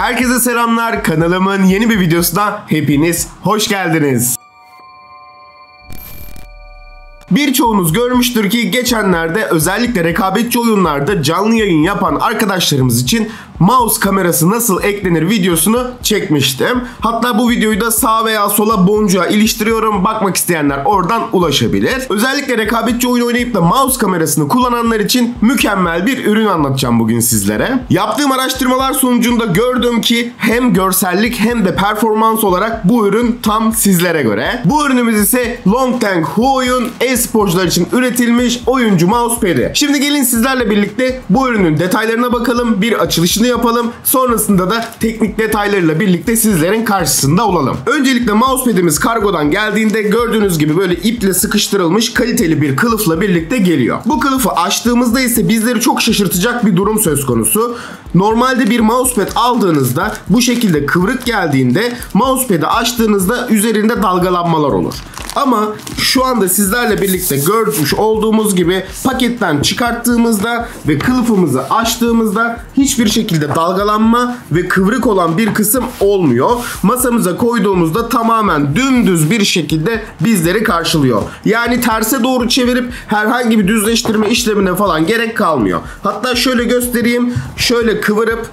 Herkese selamlar, kanalımın yeni bir videosuna hepiniz hoş geldiniz. Birçoğunuz görmüştür ki geçenlerde özellikle rekabetçi oyunlarda canlı yayın yapan arkadaşlarımız için mouse kamerası nasıl eklenir videosunu çekmiştim. Hatta bu videoyu da sağ veya sola boncuğa iliştiriyorum. Bakmak isteyenler oradan ulaşabilir. Özellikle rekabetçi oyun oynayıp da mouse kamerasını kullananlar için mükemmel bir ürün anlatacağım bugün sizlere. Yaptığım araştırmalar sonucunda gördüm ki hem görsellik hem de performans olarak bu ürün tam sizlere göre. Bu ürünümüz ise Longteng Huoyun e-sporcular için üretilmiş oyuncu mousepad'i. Şimdi gelin sizlerle birlikte bu ürünün detaylarına bakalım. Bir açılışını yapalım. Sonrasında da teknik detaylarıyla birlikte sizlerin karşısında olalım. Öncelikle mousepad'imiz kargodan geldiğinde gördüğünüz gibi böyle iple sıkıştırılmış kaliteli bir kılıfla birlikte geliyor. Bu kılıfı açtığımızda ise bizleri çok şaşırtacak bir durum söz konusu. Normalde bir mousepad aldığınızda bu şekilde kıvrık geldiğinde mousepad'i açtığınızda üzerinde dalgalanmalar olur. Ama şu anda sizlerle birlikte görmüş olduğumuz gibi paketten çıkarttığımızda ve kılıfımızı açtığımızda hiçbir şekilde dalgalanma ve kıvrık olan bir kısım olmuyor. Masamıza koyduğumuzda tamamen dümdüz bir şekilde bizleri karşılıyor. Yani terse doğru çevirip herhangi bir düzleştirme işlemine falan gerek kalmıyor. Hatta şöyle göstereyim. Şöyle kıvırıp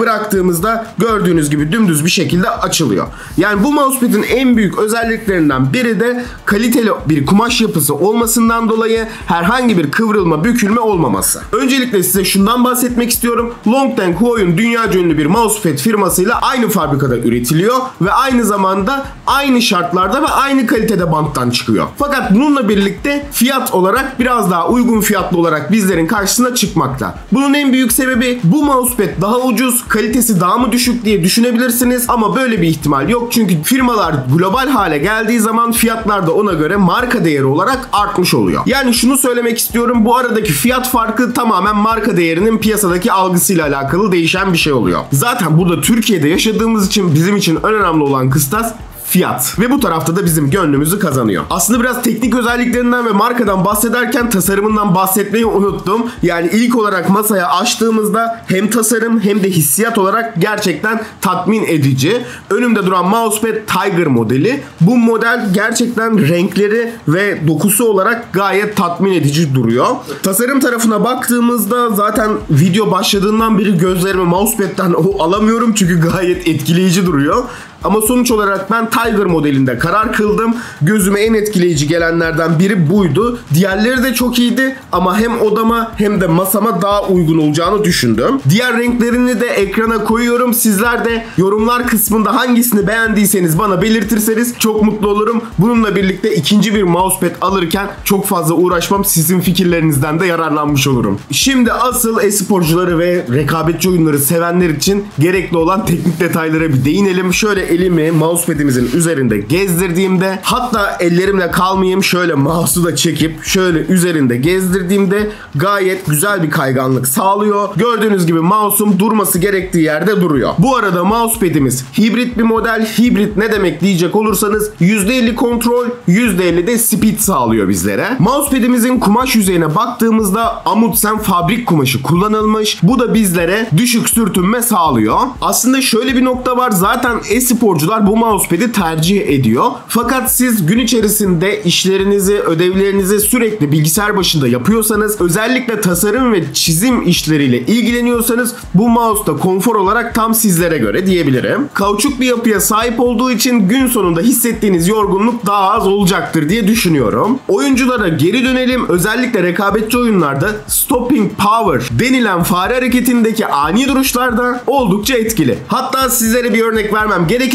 bıraktığımızda gördüğünüz gibi dümdüz bir şekilde açılıyor. Yani bu mousepad'in en büyük özelliklerinden biri de kaliteli bir kumaş yapısı olmasından dolayı herhangi bir kıvrılma, bükülme olmaması. Öncelikle size şundan bahsetmek istiyorum. Longteng Huoyun dünyaca ünlü bir mousepad firmasıyla aynı fabrikada üretiliyor ve aynı zamanda aynı şartlarda ve aynı kalitede banttan çıkıyor. Fakat bununla birlikte fiyat olarak biraz daha uygun fiyatlı olarak bizlerin karşısına çıkmakta. Bunun en büyük sebebi bu mousepad daha ucuz, kalitesi daha mı düşük diye düşünebilirsiniz ama böyle bir ihtimal yok. Çünkü firmalar global hale geldiği zaman fiyatlar da ona göre marka değeri olarak artmış oluyor. Yani şunu söylemek istiyorum, bu aradaki fiyat farkı tamamen marka değerinin piyasadaki algısıyla alakalı değişen bir şey oluyor. Zaten burada Türkiye'de yaşadığımız için bizim için önemli olan kıstas fiyat ve bu tarafta da bizim gönlümüzü kazanıyor. Aslında biraz teknik özelliklerinden ve markadan bahsederken tasarımından bahsetmeyi unuttum. Yani ilk olarak masaya açtığımızda hem tasarım hem de hissiyat olarak gerçekten tatmin edici. Önümde duran mousepad Tiger modeli. Bu model gerçekten renkleri ve dokusu olarak gayet tatmin edici duruyor. Tasarım tarafına baktığımızda zaten video başladığından beri gözlerimi mousepad'den alamıyorum çünkü gayet etkileyici duruyor. Ama sonuç olarak ben Tiger modelinde karar kıldım. Gözüme en etkileyici gelenlerden biri buydu. Diğerleri de çok iyiydi ama hem odama hem de masama daha uygun olacağını düşündüm. Diğer renklerini de ekrana koyuyorum. Sizler de yorumlar kısmında hangisini beğendiyseniz bana belirtirseniz çok mutlu olurum. Bununla birlikte ikinci bir mousepad alırken çok fazla uğraşmam, sizin fikirlerinizden de yararlanmış olurum. Şimdi asıl e-sporcuları ve rekabetçi oyunları sevenler için gerekli olan teknik detaylara bir değinelim. Şöyle elimi mousepad'imizin üzerinde gezdirdiğimde, hatta ellerimle kalmayayım, şöyle mouse'u da çekip şöyle üzerinde gezdirdiğimde gayet güzel bir kayganlık sağlıyor. Gördüğünüz gibi mouse'um durması gerektiği yerde duruyor. Bu arada mousepad'imiz hibrit bir model. Hibrit ne demek diyecek olursanız %50 kontrol, %50 de speed sağlıyor bizlere. Mousepad'imizin kumaş yüzeyine baktığımızda Amundsen fabrik kumaşı kullanılmış. Bu da bizlere düşük sürtünme sağlıyor. Aslında şöyle bir nokta var. Zaten sporcular bu mousepad'i tercih ediyor. Fakat siz gün içerisinde işlerinizi, ödevlerinizi sürekli bilgisayar başında yapıyorsanız, özellikle tasarım ve çizim işleriyle ilgileniyorsanız bu mouse da konfor olarak tam sizlere göre diyebilirim. Kauçuk bir yapıya sahip olduğu için gün sonunda hissettiğiniz yorgunluk daha az olacaktır diye düşünüyorum. Oyunculara geri dönelim. Özellikle rekabetçi oyunlarda stopping power denilen fare hareketindeki ani duruşlarda oldukça etkili. Hatta sizlere bir örnek vermem gerekirse,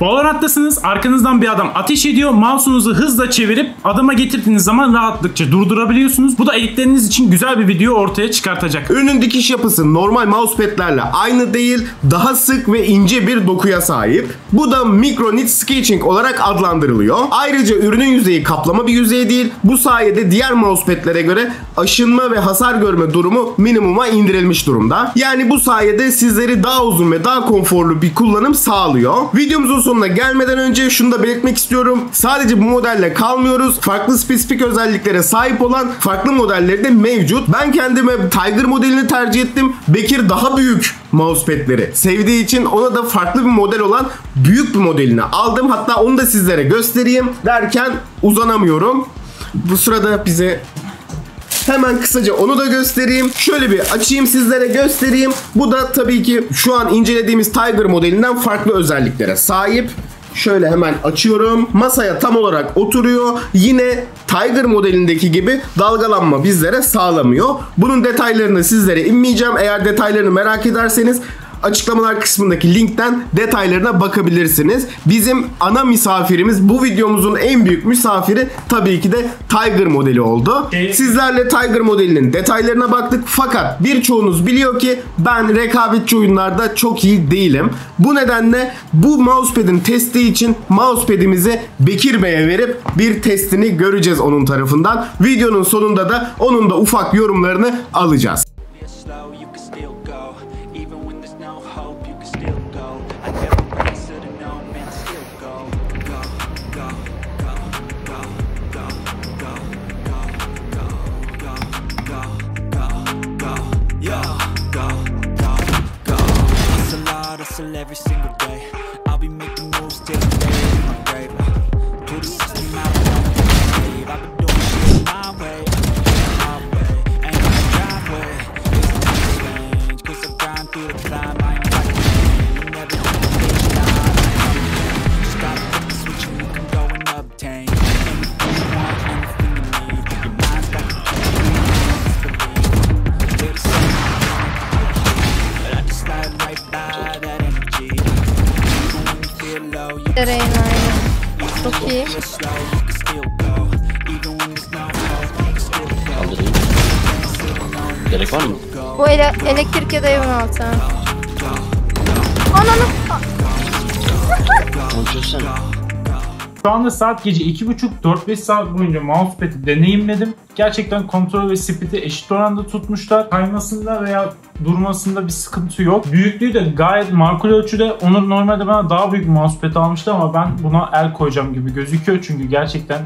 Valorant'tasınız, arkanızdan bir adam ateş ediyor, mouse'unuzu hızla çevirip adama getirdiğiniz zaman rahatlıkça durdurabiliyorsunuz. Bu da elitleriniz için güzel bir video ortaya çıkartacak. Ürünün dikiş yapısı normal mousepad'lerle aynı değil, daha sık ve ince bir dokuya sahip. Bu da micro nit sketching olarak adlandırılıyor. Ayrıca ürünün yüzeyi kaplama bir yüzey değil. Bu sayede diğer mousepad'lere göre aşınma ve hasar görme durumu minimuma indirilmiş durumda. Yani bu sayede sizleri daha uzun ve daha konforlu bir kullanım sağlıyor. Videomuzun sonuna gelmeden önce şunu da belirtmek istiyorum. Sadece bu modelle kalmıyoruz. Farklı spesifik özelliklere sahip olan farklı modelleri de mevcut. Ben kendime Tiger modelini tercih ettim. Bekir daha büyük mousepad'leri sevdiği için ona da farklı bir model olan büyük bir modelini aldım. Hatta onu da sizlere göstereyim derken uzanamıyorum. Bu sırada bize... Hemen kısaca onu da göstereyim. Şöyle bir açayım sizlere göstereyim. Bu da tabii ki şu an incelediğimiz Tiger modelinden farklı özelliklere sahip. Şöyle hemen açıyorum. Masaya tam olarak oturuyor. Yine Tiger modelindeki gibi dalgalanma bizlere sağlamıyor. Bunun detaylarını sizlere inmeyeceğim. Eğer detaylarını merak ederseniz açıklamalar kısmındaki linkten detaylarına bakabilirsiniz. Bizim ana misafirimiz, bu videomuzun en büyük misafiri tabii ki de Tiger modeli oldu. Sizlerle Tiger modelinin detaylarına baktık fakat birçoğunuz biliyor ki ben rekabetçi oyunlarda çok iyi değilim. Bu nedenle bu mousepad'in testi için mousepad'imizi Bekir Bey'e verip bir testini göreceğiz onun tarafından. Videonun sonunda da onun da ufak yorumlarını alacağız. Every single day I'll be making moves till the day I'm brave. Do the system out of my I've been doing shit my way and my driveway. It's not strange cause I grind through the climb. I ain't like a man, never gonna just gotta flip the switch and we can go and obtain anything you want, anything you need. Your mind's got the key, it's for me. They're the same, but I just slide right by that. Reyna çok iyi. Gerek var mı? Bu elektrik ya da evin altı. Ananı! Şu anda saat gece 2.30-4-5 saat boyunca mousepad'i deneyimledim. Gerçekten kontrol ve speed'i eşit oranda tutmuşlar. Kaymasında veya durmasında bir sıkıntı yok. Büyüklüğü de gayet makul ölçüde. Onur normalde bana daha büyük mousepad almıştı ama ben buna el koyacağım gibi gözüküyor. Çünkü gerçekten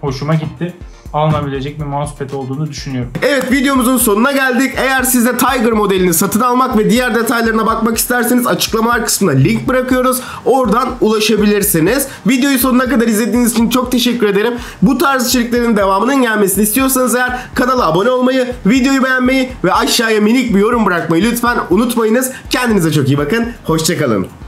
hoşuma gitti. Alınabilecek bir mousepad olduğunu düşünüyorum. Evet, videomuzun sonuna geldik. Eğer siz de Tiger modelini satın almak ve diğer detaylarına bakmak isterseniz açıklamalar kısmına link bırakıyoruz. Oradan ulaşabilirsiniz. Videoyu sonuna kadar izlediğiniz için çok teşekkür ederim. Bu tarz içeriklerin devamının gelmesini istiyorsanız eğer kanala abone olmayı, videoyu beğenmeyi ve aşağıya minik bir yorum bırakmayı lütfen unutmayınız. Kendinize çok iyi bakın. Hoşça kalın.